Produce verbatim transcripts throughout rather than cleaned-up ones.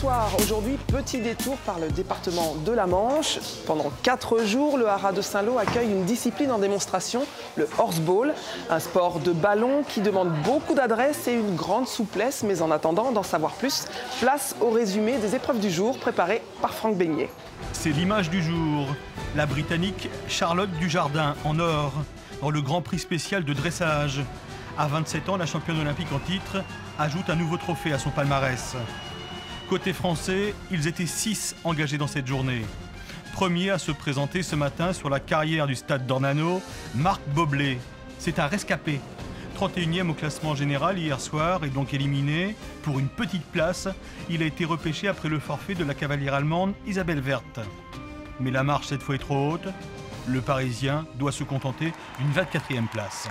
Bonsoir, aujourd'hui petit détour par le département de la Manche. Pendant quatre jours, le Haras de Saint-Lô accueille une discipline en démonstration, le horseball, un sport de ballon qui demande beaucoup d'adresse et une grande souplesse. Mais en attendant d'en savoir plus, place au résumé des épreuves du jour préparées par Franck Beignet. C'est l'image du jour, la Britannique Charlotte Dujardin en or, dans le Grand Prix spécial de dressage. À vingt-sept ans, la championne olympique en titre ajoute un nouveau trophée à son palmarès. Côté français, ils étaient six engagés dans cette journée. Premier à se présenter ce matin sur la carrière du stade d'Ornano, Marc Boblet. C'est un rescapé, trente et unième au classement général hier soir et donc éliminé pour une petite place. Il a été repêché après le forfait de la cavalière allemande Isabelle Werthe. Mais la marche cette fois est trop haute. Le Parisien doit se contenter d'une vingt-quatrième place.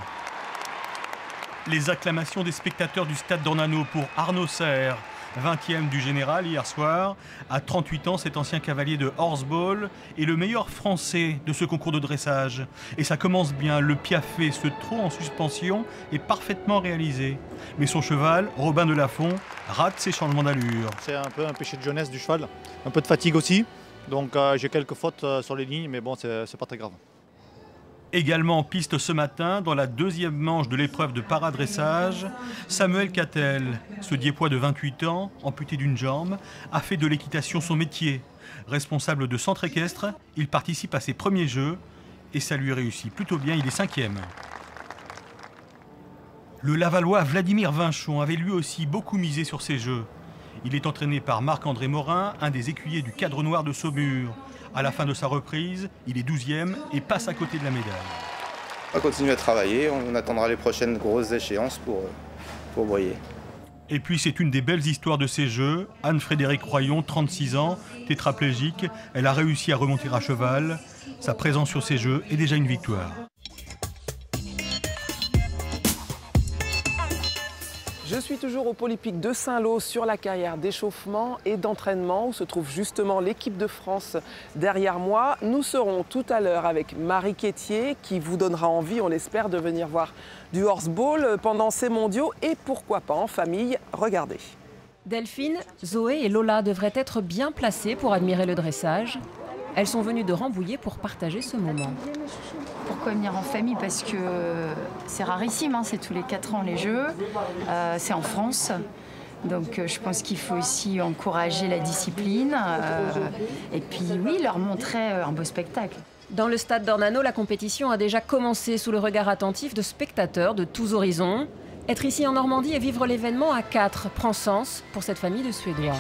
Les acclamations des spectateurs du stade d'Ornano pour Arnaud Serre, vingtième du général hier soir. À trente-huit ans, cet ancien cavalier de horseball est le meilleur français de ce concours de dressage. Et ça commence bien, le piaffé, ce trot en suspension, est parfaitement réalisé. Mais son cheval, Robin de Laffont, rate ses changements d'allure. C'est un peu un péché de jeunesse du cheval, un peu de fatigue aussi. Donc euh, j'ai quelques fautes euh, sur les lignes, mais bon, c'est pas très grave. Également en piste ce matin, dans la deuxième manche de l'épreuve de paradressage, Samuel Cattel, ce dieppois de vingt-huit ans, amputé d'une jambe, a fait de l'équitation son métier. Responsable de centre équestre, il participe à ses premiers jeux et ça lui réussit plutôt bien, il est cinquième. Le Lavallois Vladimir Vinchon avait lui aussi beaucoup misé sur ses jeux. Il est entraîné par Marc-André Morin, un des écuyers du cadre noir de Saumur. À la fin de sa reprise, il est douzième et passe à côté de la médaille. On va continuer à travailler, on attendra les prochaines grosses échéances pour, pour briller. Et puis c'est une des belles histoires de ces Jeux. Anne-Frédérique Royon, trente-six ans, tétraplégique, elle a réussi à remonter à cheval. Sa présence sur ces Jeux est déjà une victoire. Je suis toujours au Polytech de Saint-Lô sur la carrière d'échauffement et d'entraînement où se trouve justement l'équipe de France derrière moi. Nous serons tout à l'heure avec Marie Quétier qui vous donnera envie, on l'espère, de venir voir du horseball pendant ces mondiaux et pourquoi pas en famille. Regardez. Delphine, Zoé et Lola devraient être bien placées pour admirer le dressage. Elles sont venues de Rambouillet pour partager ce moment. Pourquoi venir en famille? Parce que c'est rarissime, hein, c'est tous les quatre ans les Jeux, euh, c'est en France. Donc je pense qu'il faut aussi encourager la discipline euh, et puis oui, leur montrer un beau spectacle. Dans le stade d'Ornano, la compétition a déjà commencé sous le regard attentif de spectateurs de tous horizons. Être ici en Normandie et vivre l'événement à quatre prend sens pour cette famille de Suédois.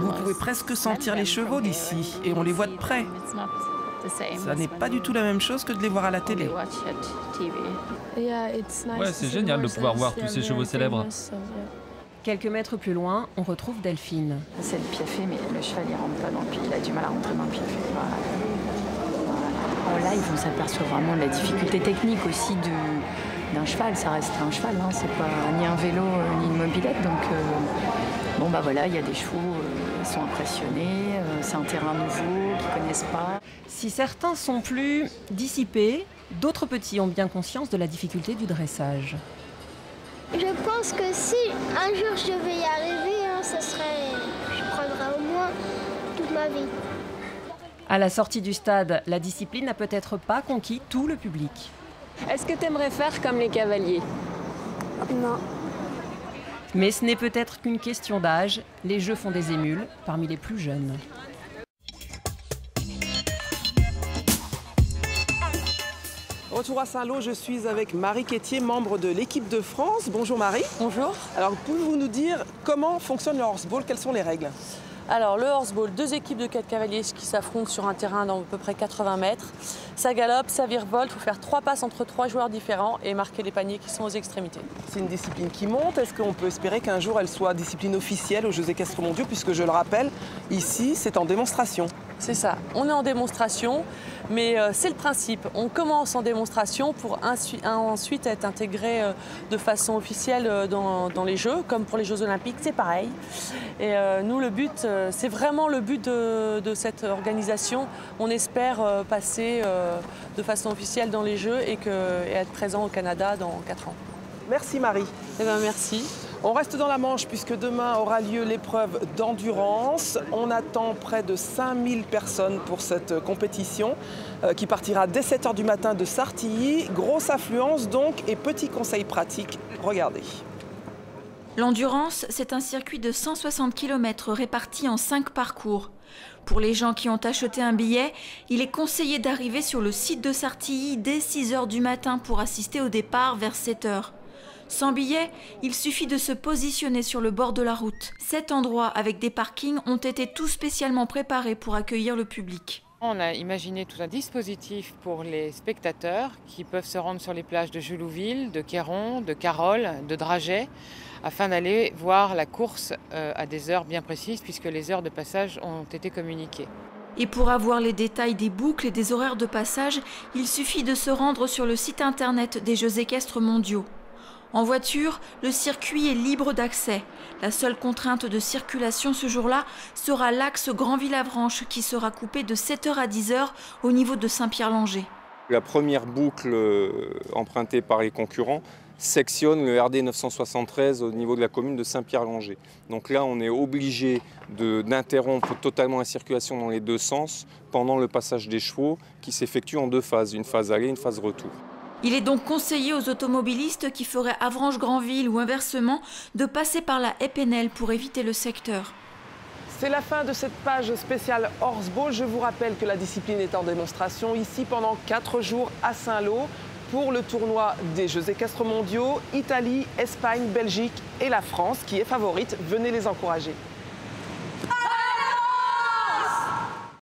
Vous pouvez presque sentir les chevaux d'ici et on les voit de près. Ça n'est pas du tout la même chose que de les voir à la télé. Ouais, c'est génial de pouvoir voir tous ces chevaux célèbres. Quelques mètres plus loin, on retrouve Delphine. C'est le piaffé, mais le cheval il rentre pas dans le pied. Il a du mal à rentrer dans le piaffé. Voilà. Voilà. Là, ils vont s'apercevoir vraiment de la difficulté technique aussi d'un cheval. Ça reste un cheval, hein. C'est pas ni un vélo ni une mobilette. Donc euh, bon bah voilà, il y a des chevaux. Euh, Ils sont impressionnés, c'est un terrain nouveau, qu'ils ne connaissent pas. Si certains sont plus dissipés, d'autres petits ont bien conscience de la difficulté du dressage. Je pense que si un jour je devais y arriver, hein, ça serait, je prendrais au moins toute ma vie. À la sortie du stade, la discipline n'a peut-être pas conquis tout le public. Est-ce que tu aimerais faire comme les cavaliers? Non. Mais ce n'est peut-être qu'une question d'âge, les Jeux font des émules parmi les plus jeunes. Retour à Saint-Lô, je suis avec Marie Quétier, membre de l'équipe de France. Bonjour Marie. Bonjour. Alors pouvez-vous nous dire comment fonctionne le horseball, quelles sont les règles? Alors le horseball, deux équipes de quatre cavaliers qui s'affrontent sur un terrain d'à peu près quatre-vingts mètres. Ça galope, ça virevolte, il faut faire trois passes entre trois joueurs différents et marquer les paniers qui sont aux extrémités. C'est une discipline qui monte, est-ce qu'on peut espérer qu'un jour elle soit discipline officielle aux Jeux Équestres Mondiaux? Puisque je le rappelle, ici c'est en démonstration. C'est ça, on est en démonstration, mais c'est le principe. On commence en démonstration pour ensuite être intégré de façon officielle dans, dans les Jeux, comme pour les Jeux Olympiques, c'est pareil. Et nous, le but, c'est vraiment le but de, de cette organisation. On espère passer de façon officielle dans les Jeux et, que, et être présent au Canada dans quatre ans. Merci Marie. Eh bien, merci. On reste dans la Manche puisque demain aura lieu l'épreuve d'endurance. On attend près de cinq mille personnes pour cette compétition qui partira dès sept heures du matin de Sartilly. Grosse affluence donc et petit conseil pratique, regardez. L'endurance, c'est un circuit de cent soixante kilomètres réparti en cinq parcours. Pour les gens qui ont acheté un billet, il est conseillé d'arriver sur le site de Sartilly dès six heures du matin pour assister au départ vers sept heures. Sans billet, il suffit de se positionner sur le bord de la route. Sept endroits avec des parkings ont été tout spécialement préparés pour accueillir le public. On a imaginé tout un dispositif pour les spectateurs qui peuvent se rendre sur les plages de Jullouville, de Quéron, de Carolles, de Draget, afin d'aller voir la course à des heures bien précises puisque les heures de passage ont été communiquées. Et pour avoir les détails des boucles et des horaires de passage, il suffit de se rendre sur le site internet des Jeux Équestres Mondiaux. En voiture, le circuit est libre d'accès. La seule contrainte de circulation ce jour-là sera l'axe Grandville-Avranches qui sera coupé de sept heures à dix heures au niveau de Saint-Pierre-Langers. La première boucle empruntée par les concurrents sectionne le R D neuf cent soixante-treize au niveau de la commune de Saint-Pierre-Langers. Donc là, on est obligé d'interrompre totalement la circulation dans les deux sens pendant le passage des chevaux qui s'effectue en deux phases, une phase aller et une phase retour. Il est donc conseillé aux automobilistes qui feraient Avranches-Grandville ou inversement de passer par la Épénel pour éviter le secteur. C'est la fin de cette page spéciale horseball. Je vous rappelle que la discipline est en démonstration ici pendant quatre jours à Saint-Lô pour le tournoi des Jeux Équestres Mondiaux. Italie, Espagne, Belgique et la France qui est favorite. Venez les encourager.